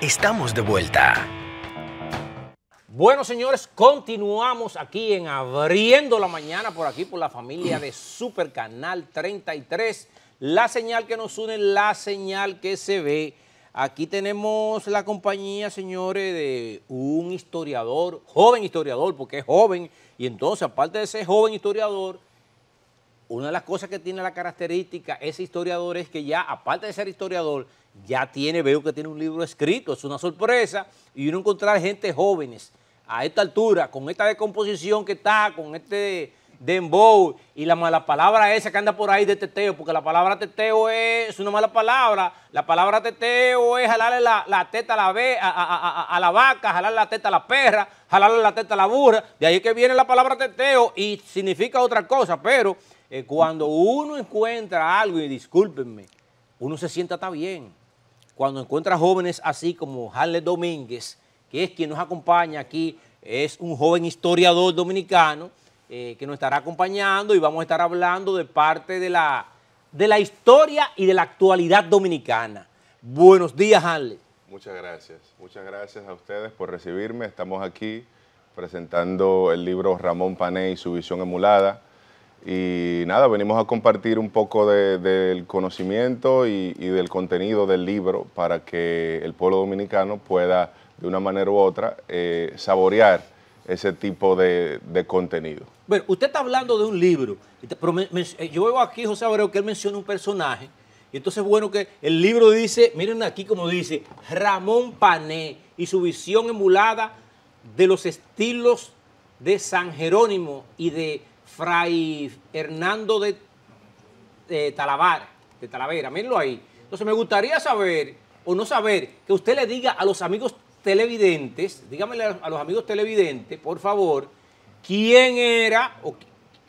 Estamos de vuelta. Bueno, señores, continuamos aquí en Abriendo la Mañana, por aquí, por la familia de Super Canal 33. La señal que nos une, la señal que se ve. Aquí tenemos la compañía, señores, de un historiador, joven historiador, porque es joven. Y entonces, aparte de ser joven historiador, una de las cosas que tiene la característica ese historiador es que ya, aparte de ser historiador, ya tiene, veo que tiene un libro escrito. Es una sorpresa. Y uno encontrar gente jóvenes a esta altura, con esta decomposición que está, con este dembow y la mala palabra esa que anda por ahí de teteo, porque la palabra teteo es una mala palabra. La palabra teteo es jalarle la teta a la vaca, jalarle la teta a la perra, jalarle la teta a la burra. De ahí que viene la palabra teteo y significa otra cosa, pero... cuando uno encuentra algo, y discúlpenme, uno se sienta tan bien. Cuando encuentra jóvenes así como Hanlet Domínguez, que es quien nos acompaña aquí, es un joven historiador dominicano que nos estará acompañando y vamos a estar hablando de parte de la historia y de la actualidad dominicana. Buenos días, Hanlet. Muchas gracias a ustedes por recibirme. Estamos aquí presentando el libro Ramón Pané y su visión emulada. Y nada, venimos a compartir un poco del conocimiento y del contenido del libro para que el pueblo dominicano pueda, de una manera u otra, saborear ese tipo de contenido. Bueno, usted está hablando de un libro, pero yo veo aquí, José Abreu, que él menciona un personaje, y entonces bueno que el libro dice, miren aquí como dice, Ramón Pané y su visión emulada de los estilos de San Jerónimo y de Fray Hernando de Talavera, mírenlo ahí. Entonces me gustaría saber, o no saber, que usted le diga a los amigos televidentes, dígamele a los amigos televidentes, por favor, quién era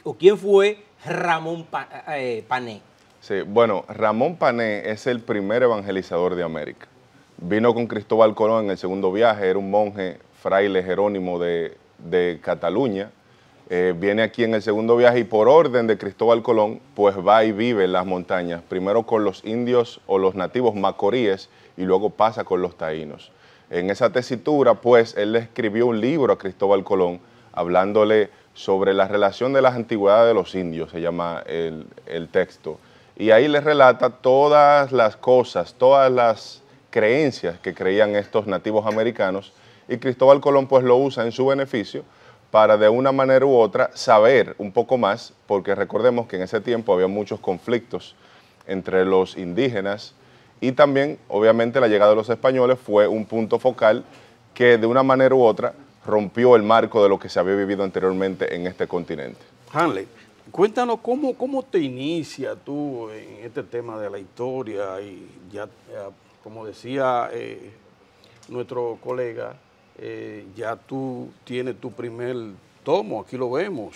o quién fue Ramón Pané. Sí, bueno, Ramón Pané es el primer evangelizador de América. Vino con Cristóbal Colón en el segundo viaje, era un monje fraile jerónimo de Cataluña. Viene aquí en el segundo viaje y por orden de Cristóbal Colón, pues va y vive en las montañas, primero con los indios o los nativos macoríes y luego pasa con los taínos. En esa tesitura, pues, él le escribió un libro a Cristóbal Colón hablándole sobre la relación de las antigüedades de los indios, se llama el texto. Y ahí les relata todas las cosas, todas las creencias que creían estos nativos americanos y Cristóbal Colón, pues, lo usa en su beneficio para de una manera u otra saber un poco más, porque recordemos que en ese tiempo había muchos conflictos entre los indígenas y también, obviamente, la llegada de los españoles fue un punto focal que de una manera u otra rompió el marco de lo que se había vivido anteriormente en este continente. Hanlet, cuéntanos cómo te inicia tú en este tema de la historia y ya, como decía nuestro colega, ya tú tienes tu primer tomo, aquí lo vemos.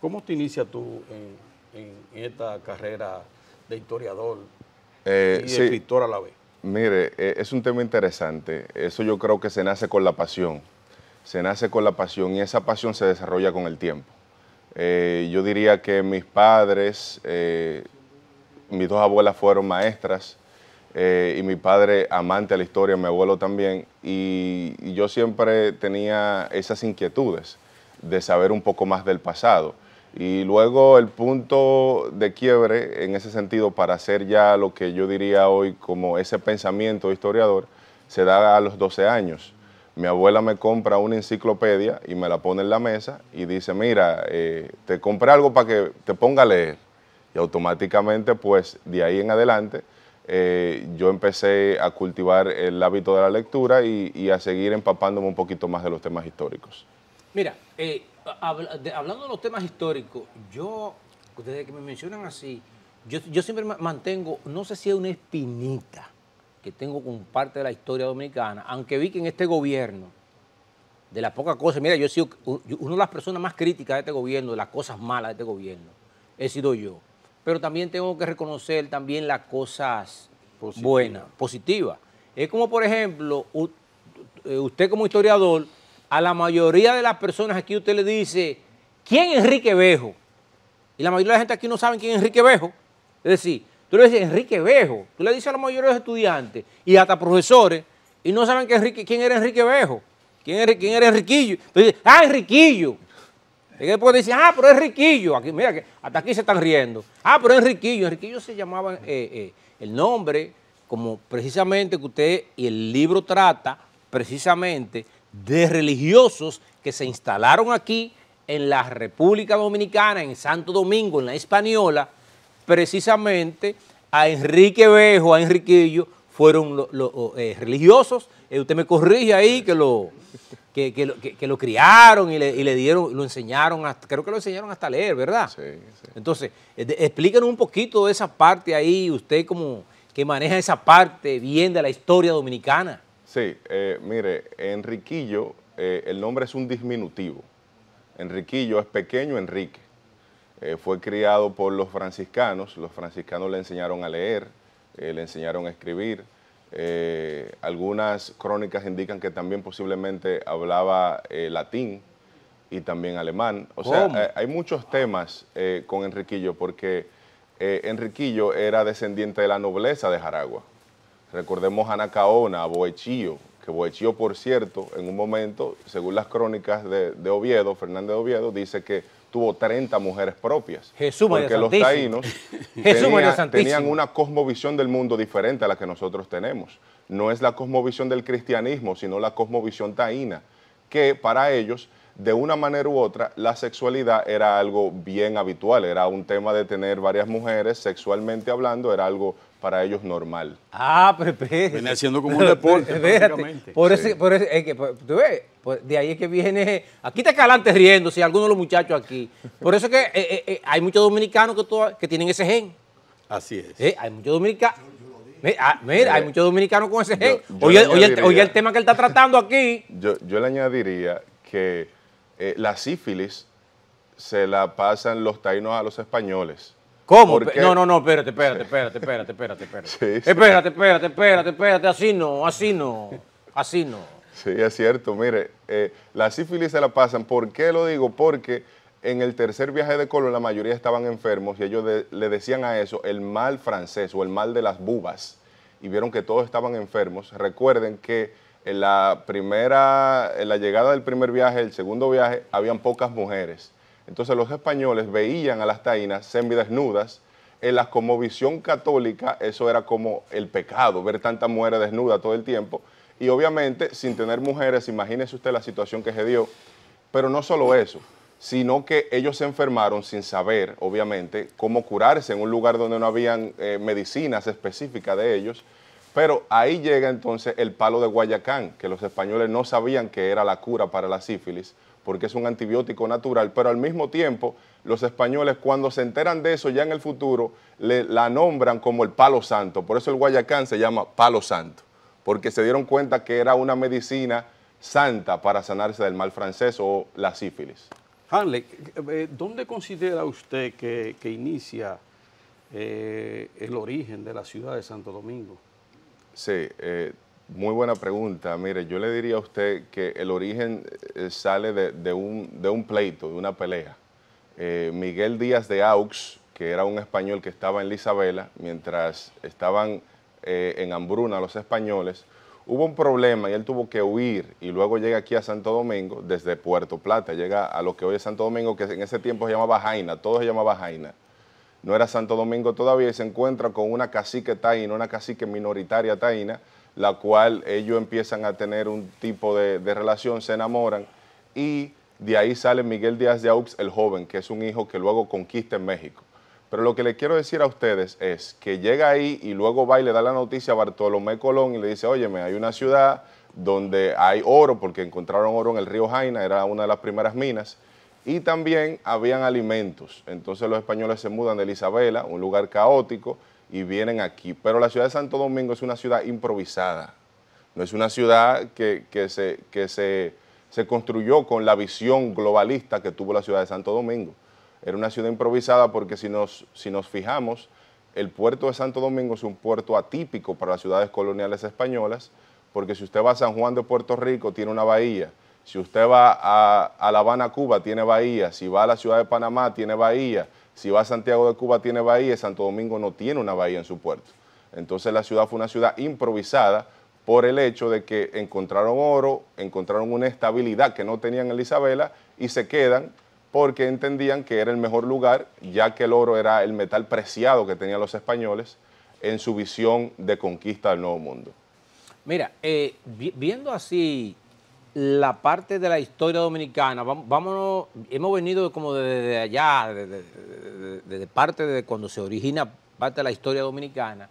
¿Cómo te inicia tú en esta carrera de historiador y sí, escritor a la vez? Mire, es un tema interesante. Eso yo creo que se nace con la pasión. Se nace con la pasión y esa pasión se desarrolla con el tiempo. Yo diría que mis padres, mis dos abuelas fueron maestras, y mi padre amante a la historia, mi abuelo también, y yo siempre tenía esas inquietudes de saber un poco más del pasado. Y luego el punto de quiebre en ese sentido para hacer ya lo que yo diría hoy como ese pensamiento de historiador se da a los 12 años. Mi abuela me compra una enciclopedia y me la pone en la mesa y dice, mira, te compré algo para que te ponga a leer. Y automáticamente, pues, de ahí en adelante, yo empecé a cultivar el hábito de la lectura y a seguir empapándome un poquito más de los temas históricos. Mira, hablando de los temas históricos, yo, desde que me mencionan así, yo siempre mantengo, no sé si es una espinita que tengo con parte de la historia dominicana, aunque vi que en este gobierno, de las pocas cosas, mira, yo he sido una de las personas más críticas de este gobierno, de las cosas malas de este gobierno, he sido yo. Pero también tengo que reconocer también las cosas buenas, positivas. Es como, por ejemplo, usted como historiador, a la mayoría de las personas aquí usted le dice, ¿quién es Enrique Bejo? Y la mayoría de la gente aquí no sabe quién es Enrique Bejo. Es decir, tú le dices, Enrique Bejo. Tú le dices a la mayoría de los estudiantes y hasta profesores, y no saben que Enrique, quién era Enrique Bejo, quién era Enriquillo. Entonces, ¡ah, Enriquillo! Y después dicen, ¡ah, pero Enriquillo! Aquí, mira, que hasta aquí se están riendo. ¡Ah, pero Enriquillo! Enriquillo se llamaba el nombre, como precisamente que usted, y el libro trata precisamente de religiosos que se instalaron aquí en la República Dominicana, en Santo Domingo, en la Hispaniola, precisamente a Enrique Bejo, a Enriquillo, fueron religiosos. Usted me corrige ahí que lo criaron y le dieron, lo enseñaron, creo que lo enseñaron hasta leer, ¿verdad? Sí, sí. Entonces, explíquenos un poquito de esa parte ahí, usted como que maneja esa parte bien de la historia dominicana. Sí, mire, Enriquillo, el nombre es un disminutivo. Enriquillo es pequeño Enrique. Fue criado por los franciscanos le enseñaron a leer, le enseñaron a escribir. Algunas crónicas indican que también posiblemente hablaba latín y también alemán. O sea, hay muchos temas con Enriquillo, porque Enriquillo era descendiente de la nobleza de Jaragua. Recordemos a Nacaona, a Behechío, que Behechío, por cierto, en un momento, según las crónicas de Oviedo, Fernández de Oviedo, dice que tuvo 30 mujeres propias. Jesús, porque los taínos tenían una cosmovisión del mundo diferente a la que nosotros tenemos. No es la cosmovisión del cristianismo, sino la cosmovisión taína, que para ellos, de una manera u otra, la sexualidad era algo bien habitual, era un tema de tener varias mujeres, sexualmente hablando, era algo para ellos normal. Ah, Pepe. Viene haciendo como un deporte, prácticamente. De ahí es que viene... Aquí está Calante riendo, si alguno de los muchachos aquí. Por eso es que hay muchos dominicanos que tienen ese gen. Así es. Hay muchos dominicanos... Mira, hay muchos dominicanos con ese gen. Oye el tema que él está tratando aquí. Yo le añadiría que la sífilis se la pasan los taínos a los españoles. ¿Cómo? No, espérate. Sí. Espérate, así no. Sí, es cierto, mire, la sífilis se la pasan. ¿Por qué lo digo? Porque en el tercer viaje de Colón la mayoría estaban enfermos y ellos le decían a eso el mal francés o el mal de las bubas, y vieron que todos estaban enfermos. Recuerden que en la llegada del primer viaje, el segundo viaje, habían pocas mujeres. Entonces los españoles veían a las taínas semidesnudas. En la cosmovisión católica eso era como el pecado, ver tantas mujeres desnudas todo el tiempo. Y obviamente sin tener mujeres, imagínese usted la situación que se dio. Pero no solo eso, sino que ellos se enfermaron sin saber, obviamente, cómo curarse en un lugar donde no habían medicinas específicas de ellos. Pero ahí llega entonces el palo de Guayacán, que los españoles no sabían que era la cura para la sífilis, porque es un antibiótico natural, pero al mismo tiempo los españoles, cuando se enteran de eso ya en el futuro, la nombran como el palo santo. Por eso el Guayacán se llama palo santo, porque se dieron cuenta que era una medicina santa para sanarse del mal francés o la sífilis. Hanlet, ¿dónde considera usted que inicia el origen de la ciudad de Santo Domingo? Sí, muy buena pregunta. Mire, yo le diría a usted que el origen sale de un pleito, de una pelea. Miguel Díaz de Aux, que era un español que estaba en la Isabela, mientras estaban en hambruna los españoles, hubo un problema y él tuvo que huir, y luego llega aquí a Santo Domingo, desde Puerto Plata, llega a lo que hoy es Santo Domingo, que en ese tiempo se llamaba Jaina, todo se llamaba Jaina. No era Santo Domingo todavía, y se encuentra con una cacique taína, una cacique minoritaria taína, la cual ellos empiezan a tener un tipo de relación, se enamoran, y de ahí sale Miguel Díaz de Aux el joven, que es un hijo que luego conquista en México. Pero lo que le quiero decir a ustedes es que llega ahí y luego va y le da la noticia a Bartolomé Colón y le dice, óyeme, hay una ciudad donde hay oro, porque encontraron oro en el río Jaina, era una de las primeras minas, y también habían alimentos. Entonces los españoles se mudan de la Isabela, un lugar caótico, y vienen aquí. Pero la ciudad de Santo Domingo es una ciudad improvisada. No es una ciudad que se construyó con la visión globalista que tuvo la ciudad de Santo Domingo. Era una ciudad improvisada porque si nos fijamos, el puerto de Santo Domingo es un puerto atípico para las ciudades coloniales españolas, porque si usted va a San Juan de Puerto Rico, tiene una bahía. Si usted va a La Habana, Cuba, tiene bahía. Si va a la ciudad de Panamá, tiene bahía. Si va a Santiago de Cuba, tiene bahía. Santo Domingo no tiene una bahía en su puerto. Entonces la ciudad fue una ciudad improvisada por el hecho de que encontraron oro, encontraron una estabilidad que no tenían en la Isabela y se quedan porque entendían que era el mejor lugar, ya que el oro era el metal preciado que tenían los españoles en su visión de conquista del Nuevo Mundo. Mira, viendo así la parte de la historia dominicana, vámonos, hemos venido como desde allá, desde parte de cuando se origina parte de la historia dominicana,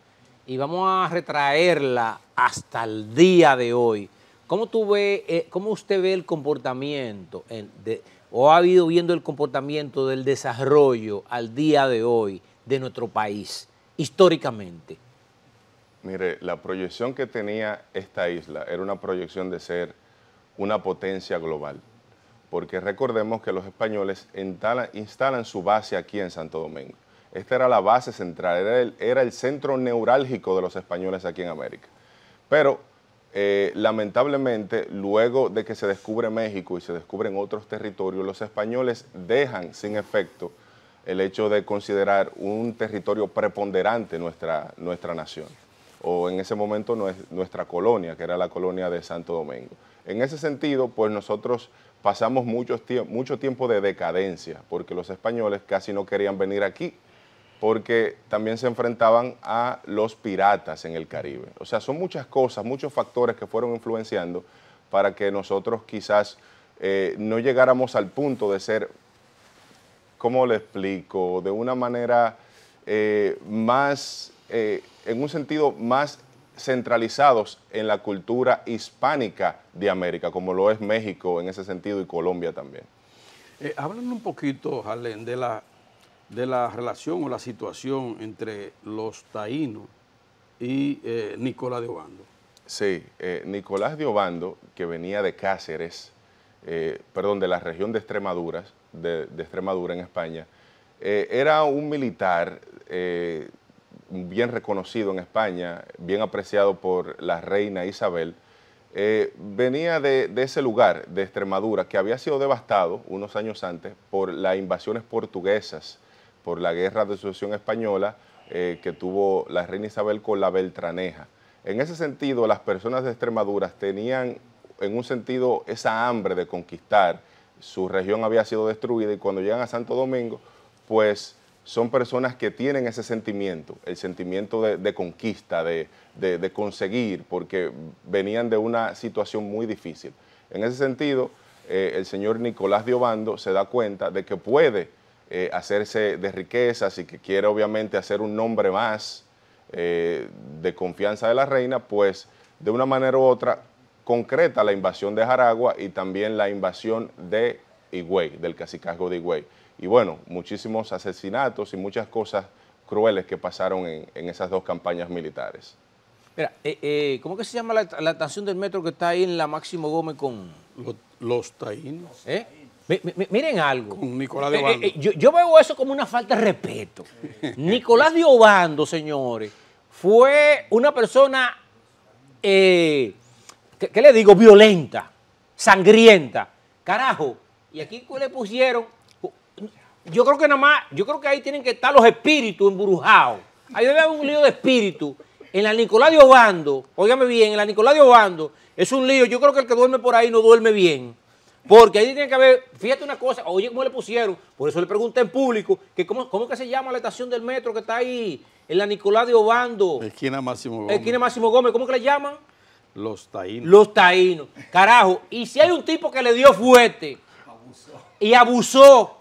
y vamos a retraerla hasta el día de hoy. ¿Cómo tú ves, cómo usted ve el comportamiento, o ha ido viendo el comportamiento del desarrollo al día de hoy de nuestro país, históricamente? Mire, la proyección que tenía esta isla era una proyección de ser una potencia global, porque recordemos que los españoles instalan su base aquí en Santo Domingo. Esta era la base central, era el centro neurálgico de los españoles aquí en América. Pero, lamentablemente, luego de que se descubre México y se descubren otros territorios, los españoles dejan sin efecto el hecho de considerar un territorio preponderante nuestra nación, o en ese momento nuestra colonia, que era la colonia de Santo Domingo. En ese sentido, pues nosotros pasamos mucho tiempo de decadencia, porque los españoles casi no querían venir aquí, porque también se enfrentaban a los piratas en el Caribe. O sea, son muchas cosas, muchos factores que fueron influenciando para que nosotros quizás no llegáramos al punto de ser, ¿cómo le explico?, de una manera más... en un sentido más centralizados en la cultura hispánica de América, como lo es México en ese sentido y Colombia también. Háblanos un poquito, Jarlen, de la relación o la situación entre los taínos y Nicolás de Ovando. Sí, Nicolás de Ovando, que venía de Cáceres, perdón, de la región de Extremadura, de Extremadura en España, era un militar bien reconocido en España, bien apreciado por la reina Isabel. Venía de ese lugar, de Extremadura, que había sido devastado unos años antes por las invasiones portuguesas, por la guerra de sucesión española que tuvo la reina Isabel con la Beltraneja. En ese sentido, las personas de Extremadura tenían, en un sentido, esa hambre de conquistar. Su región había sido destruida y cuando llegan a Santo Domingo, pues son personas que tienen ese sentimiento, el sentimiento de conquista, de conseguir, porque venían de una situación muy difícil. En ese sentido, el señor Nicolás de Ovando se da cuenta de que puede hacerse de riquezas y que quiere obviamente hacer un nombre más de confianza de la reina, pues de una manera u otra concreta la invasión de Jaragua y también la invasión de Higüey, del cacicazgo de Higüey. Y bueno, muchísimos asesinatos y muchas cosas crueles que pasaron en esas dos campañas militares. Mira, ¿cómo que se llama la estación del metro que está ahí en la Máximo Gómez con los taínos? Miren algo. Con Nicolás de Ovando. Yo veo eso como una falta de respeto. Nicolás de Ovando, señores, fue una persona, ¿qué le digo? Violenta, sangrienta. Carajo. Y aquí le pusieron... Yo creo que nada más, yo creo que ahí tienen que estar los espíritus embrujados. Ahí debe haber un lío de espíritus. En la Nicolás de Ovando, óigame bien, en la Nicolás de Ovando es un lío. Yo creo que el que duerme por ahí no duerme bien. Porque ahí tiene que haber, fíjate una cosa, oye cómo le pusieron, por eso le pregunté en público, que ¿cómo que se llama la estación del metro que está ahí en la Nicolás de Ovando? Esquina Máximo Gómez. Esquina Máximo Gómez, ¿cómo que le llaman? Los taínos. Los taínos, carajo. Y si hay un tipo que le dio fuerte y abusó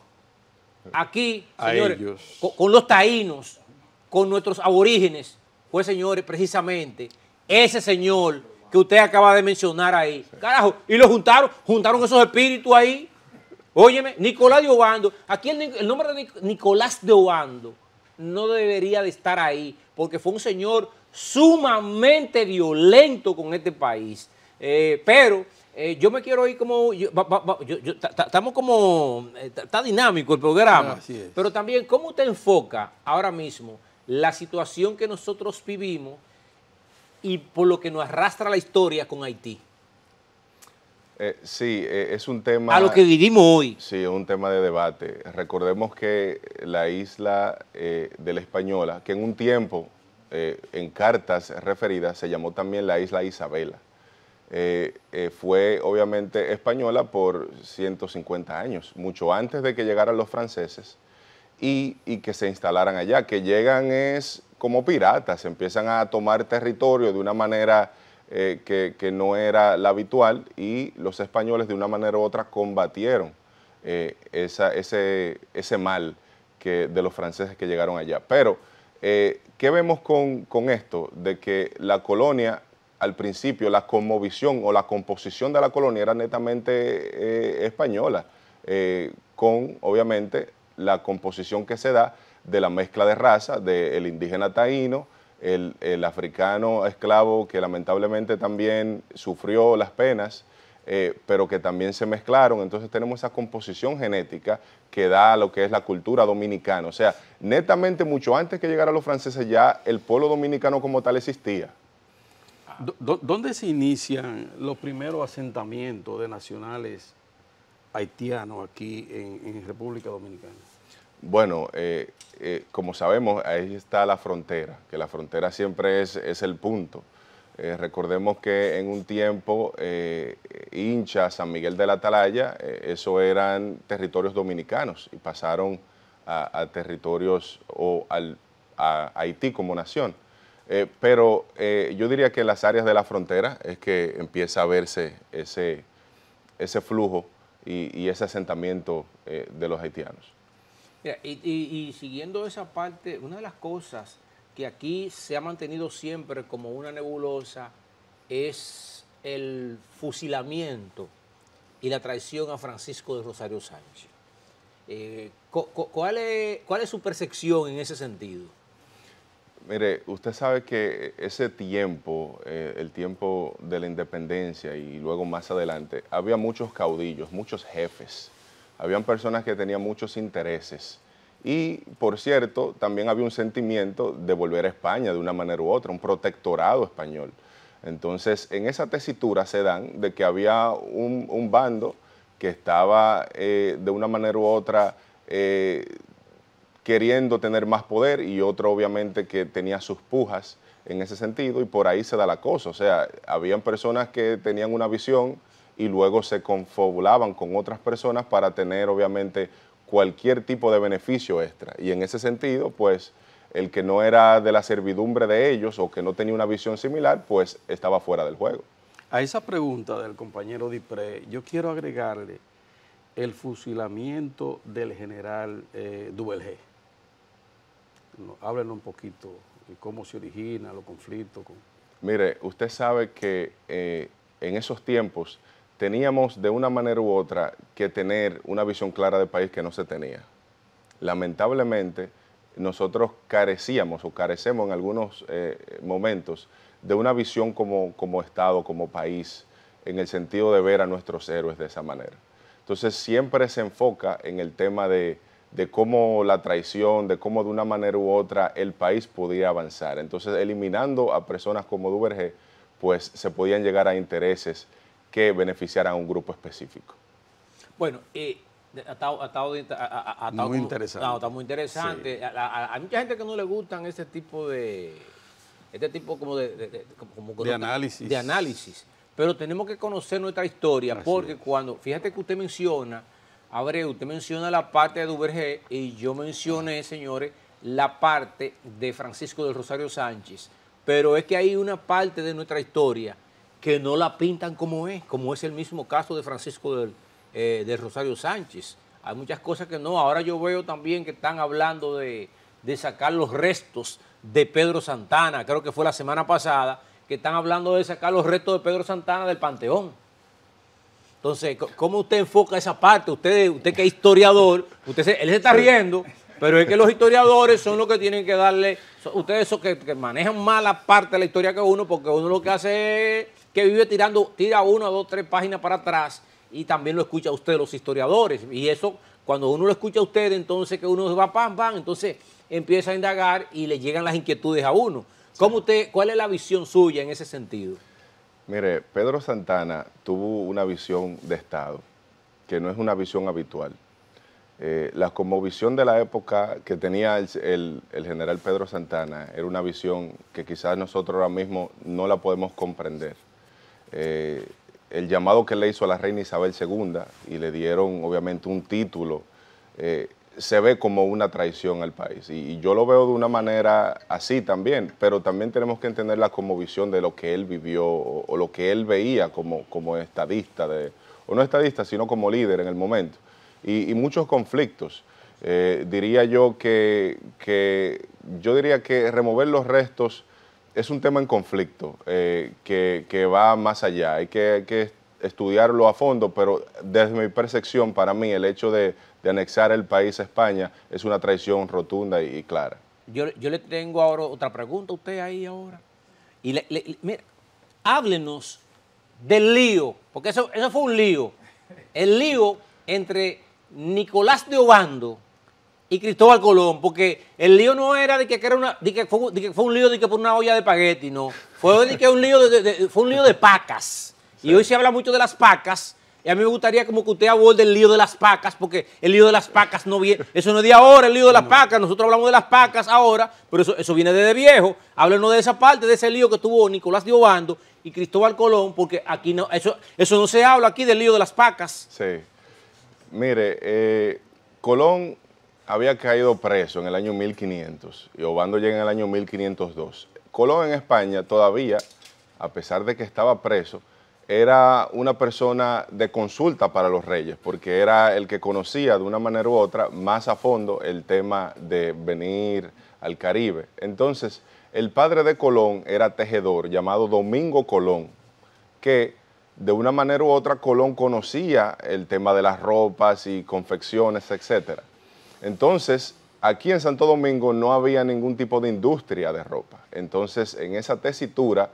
aquí, señores, con los taínos, con nuestros aborígenes, pues, señores, precisamente, ese señor que usted acaba de mencionar ahí, sí. Carajo, y lo juntaron esos espíritus ahí, óyeme, Nicolás de Ovando, aquí el nombre de Nicolás de Ovando no debería de estar ahí, porque fue un señor sumamente violento con este país, pero... yo me quiero ir como... Estamos como... Está dinámico el programa. Pero también, ¿cómo te enfoca ahora mismo la situación que nosotros vivimos y por lo que nos arrastra la historia con Haití? Sí, es un tema... A lo que vivimos hoy. Sí, es un tema de debate. Recordemos que la isla de la Española, que en un tiempo en cartas referidas, se llamó también la isla Isabela. Fue obviamente española por 150 años, mucho antes de que llegaran los franceses y que se instalaran allá. Que llegan es como piratas, empiezan a tomar territorio de una manera que no era la habitual, y los españoles de una manera u otra combatieron ese mal de los franceses que llegaron allá. Pero, ¿qué vemos con esto? De que la colonia, al principio, la conmovisión o la composición de la colonia era netamente española, con, obviamente, la composición que se da de la mezcla de raza, del indígena taíno, el africano esclavo que lamentablemente también sufrió las penas, pero que también se mezclaron. Entonces tenemos esa composición genética que da lo que es la cultura dominicana. O sea, netamente mucho antes que llegaran los franceses ya el pueblo dominicano como tal existía. ¿Dónde se inician los primeros asentamientos de nacionales haitianos aquí en República Dominicana? Bueno, como sabemos, ahí está la frontera, que la frontera siempre es el punto. Recordemos que en un tiempo Hincha, San Miguel de la Atalaya, eso eran territorios dominicanos y pasaron a territorios o a Haití como nación. Pero yo diría que en las áreas de la frontera es que empieza a verse ese flujo y ese asentamiento de los haitianos. Mira, y siguiendo esa parte, una de las cosas que aquí se ha mantenido siempre como una nebulosa es el fusilamiento y la traición a Francisco de Rosario Sánchez. ¿Cuál es su percepción en ese sentido? Mire, usted sabe que ese tiempo, el tiempo de la independencia y luego más adelante, había muchos caudillos, muchos jefes. Habían personas que tenían muchos intereses. Y, por cierto, también había un sentimiento de volver a España de una manera u otra, un protectorado español. Entonces, en esa tesitura se dan de que había un bando que estaba de una manera u otra queriendo tener más poder y otro obviamente que tenía sus pujas en ese sentido, y por ahí se da la cosa. O sea, habían personas que tenían una visión y luego se confabulaban con otras personas para tener obviamente cualquier tipo de beneficio extra. Y en ese sentido, pues, el que no era de la servidumbre de ellos o que no tenía una visión similar, pues estaba fuera del juego. A esa pregunta del compañero Dipré, yo quiero agregarle el fusilamiento del general Duvergé. Háblenos un poquito de cómo se origina los conflictos. Mire, usted sabe que en esos tiempos teníamos de una manera u otra que tener una visión clara del país que no se tenía. Lamentablemente, nosotros carecíamos o carecemos en algunos momentos de una visión como Estado, como país, en el sentido de ver a nuestros héroes de esa manera. Entonces, siempre se enfoca en el tema de cómo la traición, de cómo de una manera u otra el país podía avanzar. Entonces, eliminando a personas como Duvergé, pues se podían llegar a intereses que beneficiaran a un grupo específico. Bueno, muy interesante. Está muy interesante. Hay mucha gente que no le gustan este tipo de análisis. Pero tenemos que conocer nuestra historia, porque cuando, fíjate que usted menciona, Abreu, usted menciona la parte de Duvergé y yo mencioné, señores, la parte de Francisco de Rosario Sánchez. Pero es que hay una parte de nuestra historia que no la pintan como es el mismo caso de Francisco de Rosario Sánchez. Hay muchas cosas que no. Ahora yo veo también que están hablando de sacar los restos de Pedro Santana, creo que fue la semana pasada, que están hablando de sacar los restos de Pedro Santana del Panteón. Entonces, ¿cómo usted enfoca esa parte? Usted que es historiador, él se está riendo, pero es que los historiadores son los que tienen que darle, ustedes son que manejan más la parte de la historia que uno, porque uno lo que hace es que vive tira una, dos, tres páginas para atrás, y también lo escucha usted, los historiadores, y eso, cuando uno lo escucha a usted, entonces que uno va pam, pam, entonces empieza a indagar y le llegan las inquietudes a uno. ¿Cuál es la visión suya en ese sentido? Mire, Pedro Santana tuvo una visión de Estado, que no es una visión habitual. La cosmovisión de la época que tenía el general Pedro Santana era una visión que quizás nosotros ahora mismo no la podemos comprender. El llamado que le hizo a la reina Isabel II, y le dieron obviamente un título, se ve como una traición al país. Y yo lo veo de una manera así también, pero también tenemos que entender la cosmovisión de lo que él vivió o lo que él veía como estadista, o no estadista, sino como líder en el momento. Y muchos conflictos. Diría yo que remover los restos es un tema en conflicto, que va más allá. Hay que estudiarlo a fondo, pero desde mi percepción, para mí, el hecho de anexar el país a España es una traición rotunda y clara. Yo le tengo ahora otra pregunta a usted ahí ahora. Y mira, háblenos del lío, porque eso fue un lío. El lío entre Nicolás de Ovando y Cristóbal Colón, porque el lío no era de que fue un lío de que por una olla de espagueti, no. Fue de que un lío fue un lío de pacas. Sí. Y hoy se habla mucho de las pacas, y a mí me gustaría como que usted aborde el lío de las pacas, porque el lío de las pacas no viene, eso no es de ahora, el lío de las pacas, nosotros hablamos de las pacas ahora, pero eso viene desde viejo. Háblenos de esa parte, de ese lío que tuvo Nicolás de Ovando y Cristóbal Colón, porque aquí no, eso no se habla aquí del lío de las pacas. Sí. Mire, Colón había caído preso en el año 1500 y Ovando llega en el año 1502. Colón en España todavía, a pesar de que estaba preso, era una persona de consulta para los reyes, porque era el que conocía de una manera u otra más a fondo el tema de venir al Caribe. Entonces, el padre de Colón era tejedor, llamado Domingo Colón, que de una manera u otra Colón conocía el tema de las ropas y confecciones, etc. Entonces, aquí en Santo Domingo no había ningún tipo de industria de ropa. Entonces, en esa tesitura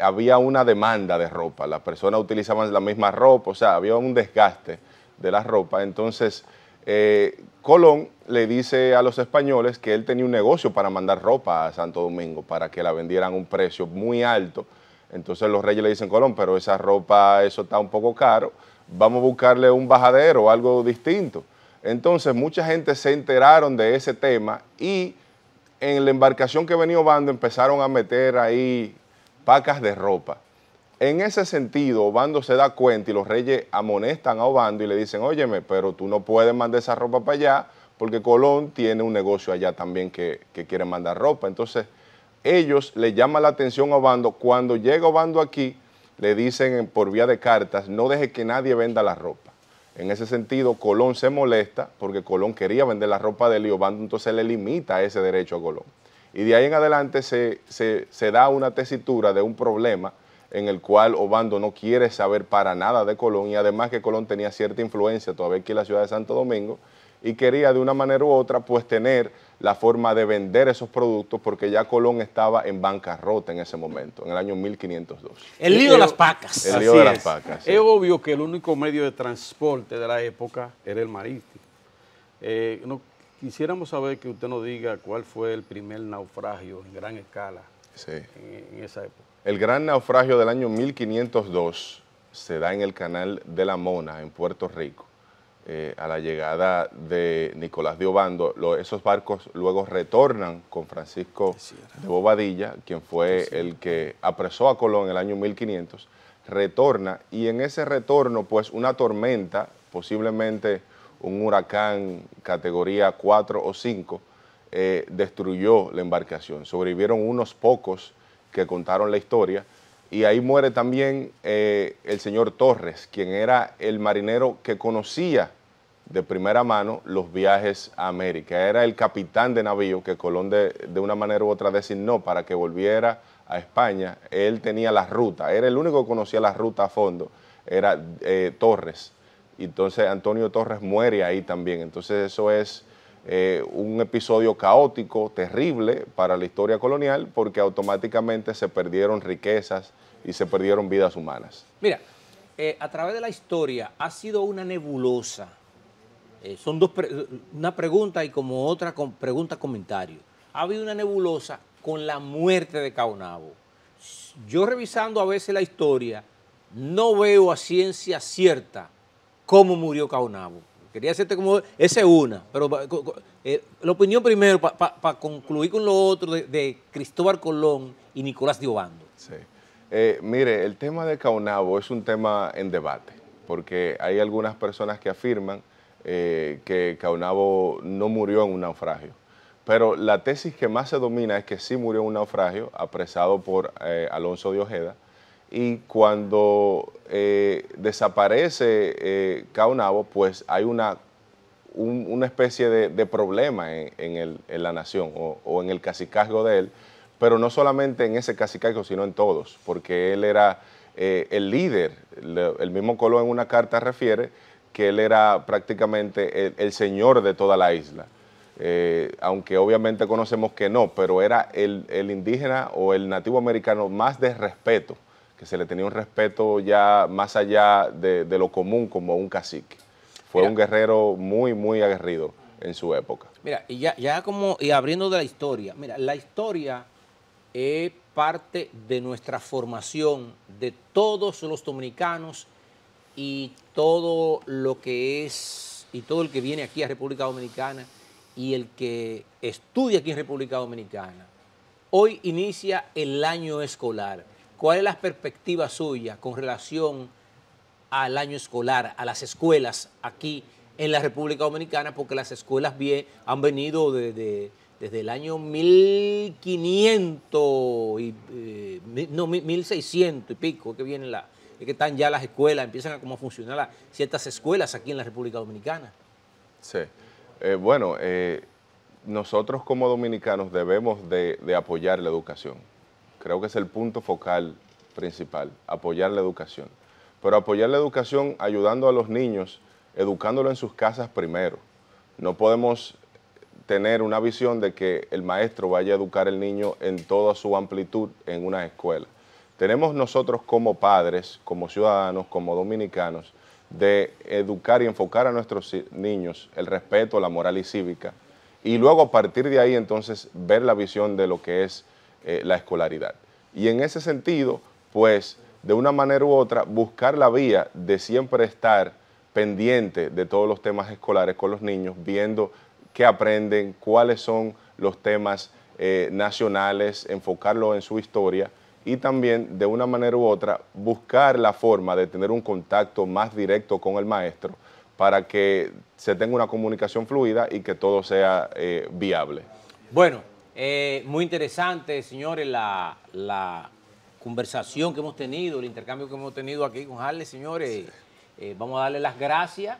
había una demanda de ropa. Las personas utilizaban la misma ropa, o sea, había un desgaste de la ropa. Entonces, Colón le dice a los españoles que él tenía un negocio para mandar ropa a Santo Domingo para que la vendieran a un precio muy alto. Entonces los reyes le dicen, Colón, pero esa ropa, eso está un poco caro, vamos a buscarle un bajadero, algo distinto. Entonces mucha gente se enteraron de ese tema y en la embarcación que venía Ovando empezaron a meter ahí pacas de ropa. En ese sentido, Ovando se da cuenta y los reyes amonestan a Ovando y le dicen, óyeme, pero tú no puedes mandar esa ropa para allá porque Colón tiene un negocio allá también que quiere mandar ropa. Entonces ellos le llaman la atención a Ovando. Cuando llega Ovando aquí, le dicen por vía de cartas, no deje que nadie venda la ropa. En ese sentido, Colón se molesta porque Colón quería vender la ropa de él y Ovando entonces le limita ese derecho a Colón. Y de ahí en adelante se da una tesitura de un problema en el cual Ovando no quiere saber para nada de Colón, y además que Colón tenía cierta influencia todavía aquí en la ciudad de Santo Domingo y quería de una manera u otra pues tener la forma de vender esos productos, porque ya Colón estaba en bancarrota en ese momento, en el año 1502. El lío de las pacas. El lío de las pacas. Es obvio que el único medio de transporte de la época era el marítimo. Quisiéramos saber que usted nos diga cuál fue el primer naufragio en gran escala en esa época. El gran naufragio del año 1502 se da en el Canal de la Mona, en Puerto Rico. A la llegada de Nicolás de Ovando, esos barcos luego retornan con Francisco de Bobadilla, quien fue el que apresó a Colón en el año 1500, retorna, y en ese retorno pues una tormenta, posiblemente un huracán categoría 4 o 5, destruyó la embarcación. Sobrevivieron unos pocos que contaron la historia. Y ahí muere también el señor Torres, quien era el marinero que conocía de primera mano los viajes a América. Era el capitán de navío que Colón de una manera u otra designó para que volviera a España. Él tenía la ruta, era el único que conocía la ruta a fondo, era Torres. Entonces Antonio Torres muere ahí también. Entonces eso es un episodio caótico, terrible para la historia colonial, porque automáticamente se perdieron riquezas y se perdieron vidas humanas. Mira, a través de la historia ha sido una nebulosa. Son dos, una pregunta y como otra pregunta-comentario. Ha habido una nebulosa con la muerte de Caonabo. Yo revisando a veces la historia, no veo a ciencia cierta cómo murió Caonabo. Quería hacerte como... Esa es una, pero la opinión primero, para concluir con lo otro de Cristóbal Colón y Nicolás de Ovando. Sí. Mire, el tema de Caonabo es un tema en debate, porque hay algunas personas que afirman que Caonabo no murió en un naufragio, pero la tesis que más se domina es que sí murió en un naufragio, apresado por Alonso de Ojeda, y cuando desaparece Caonabo, pues hay una especie de problema en la nación o en el cacicazgo de él, pero no solamente en ese cacicazgo, sino en todos, porque él era el líder. El mismo Colón en una carta refiere que él era prácticamente el señor de toda la isla, aunque obviamente conocemos que no, pero era el indígena o el nativo americano más de respeto, que se le tenía un respeto ya más allá de lo común como un cacique. Fue un guerrero muy, muy aguerrido en su época. Mira, y ya como, y abriendo de la historia, mira, la historia es parte de nuestra formación de todos los dominicanos y todo lo que es, y todo el que viene aquí a República Dominicana y el que estudia aquí en República Dominicana. Hoy inicia el año escolar. ¿Cuál es la perspectiva suya con relación al año escolar, a las escuelas aquí en la República Dominicana? Porque las escuelas han venido desde el año 1500, no, 1600 y pico, que vienen que están ya las escuelas, empiezan a funcionar ciertas escuelas aquí en la República Dominicana. Sí, bueno, nosotros como dominicanos debemos de apoyar la educación. Creo que es el punto focal principal, apoyar la educación. Pero apoyar la educación ayudando a los niños, educándolos en sus casas primero. No podemos tener una visión de que el maestro vaya a educar al niño en toda su amplitud en una escuela. Tenemos nosotros como padres, como ciudadanos, como dominicanos, de educar y enfocar a nuestros niños el respeto, la moral y cívica. Y luego a partir de ahí entonces ver la visión de lo que es la escolaridad. Y en ese sentido, pues, de una manera u otra, buscar la vía de siempre estar pendiente de todos los temas escolares con los niños, viendo qué aprenden, cuáles son los temas nacionales, enfocarlo en su historia y también, de una manera u otra, buscar la forma de tener un contacto más directo con el maestro para que se tenga una comunicación fluida y que todo sea viable. Bueno, muy interesante, señores, la conversación que hemos tenido, el intercambio que hemos tenido aquí con Hanlet, señores. Sí. Vamos a darle las gracias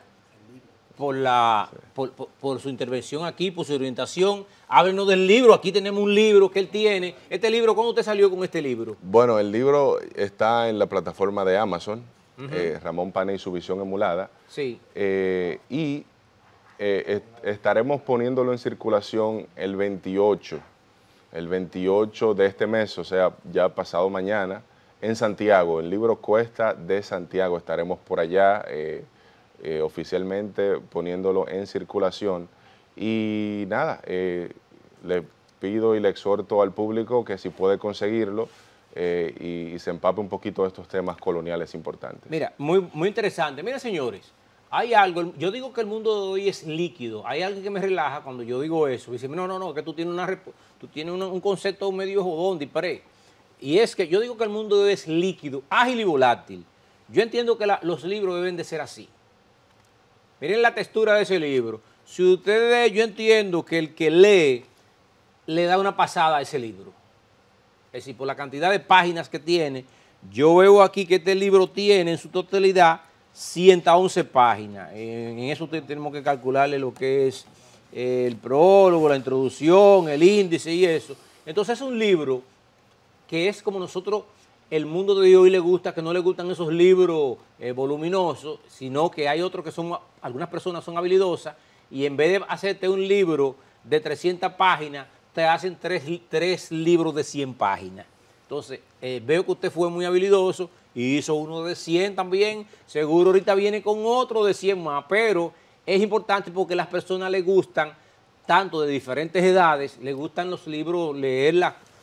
por su intervención aquí, por su orientación. Háblenos del libro. Aquí tenemos un libro que él tiene. Este libro, ¿cuándo usted salió con este libro? Bueno, el libro está en la plataforma de Amazon, Ramón Pané y su visión emulada. Sí. Estaremos poniéndolo en circulación el 28 de este mes, o sea, ya pasado mañana, en Santiago, en Libro Cuesta de Santiago. Estaremos por allá oficialmente poniéndolo en circulación. Y nada, le pido y le exhorto al público que si puede conseguirlo y se empape un poquito de estos temas coloniales importantes. Mira, muy, muy interesante. Mira, señores. Hay algo, yo digo que el mundo de hoy es líquido. Hay alguien que me relaja cuando yo digo eso. Dice, no, no, no, que tú tienes un concepto medio jodón, disparé. Y es que yo digo que el mundo de hoy es líquido, ágil y volátil. Yo entiendo que los libros deben de ser así. Miren la textura de ese libro. Si ustedes, yo entiendo que el que lee le da una pasada a ese libro. Es decir, por la cantidad de páginas que tiene, yo veo aquí que este libro tiene en su totalidad 111 páginas. En eso tenemos que calcularle lo que es el prólogo, la introducción, el índice y eso. Entonces es un libro que es como nosotros, el mundo de hoy le gusta, que no le gustan esos libros voluminosos, sino que hay otros que son, algunas personas son habilidosas, y en vez de hacerte un libro de 300 páginas, te hacen tres libros de 100 páginas. Entonces, veo que usted fue muy habilidoso, y hizo uno de 100 también, seguro ahorita viene con otro de 100 más, pero es importante porque las personas les gustan, tanto de diferentes edades, les gustan los libros, leer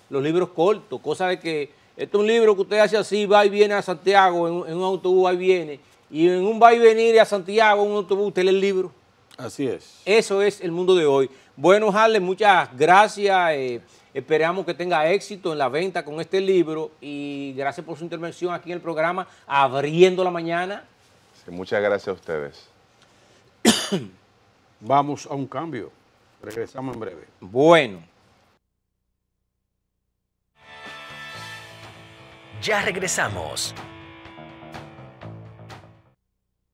los libros cortos, cosa de que este es un libro que usted hace así, va y viene a Santiago en un autobús, va y viene, y en un va y venir a Santiago, en un autobús, usted lee el libro. Así es. Eso es el mundo de hoy. Bueno, Hanlet, muchas gracias. Esperamos que tenga éxito en la venta con este libro y gracias por su intervención aquí en el programa Abriendo la Mañana. Sí, muchas gracias a ustedes. Vamos a un cambio. Regresamos en breve. Bueno. Ya regresamos.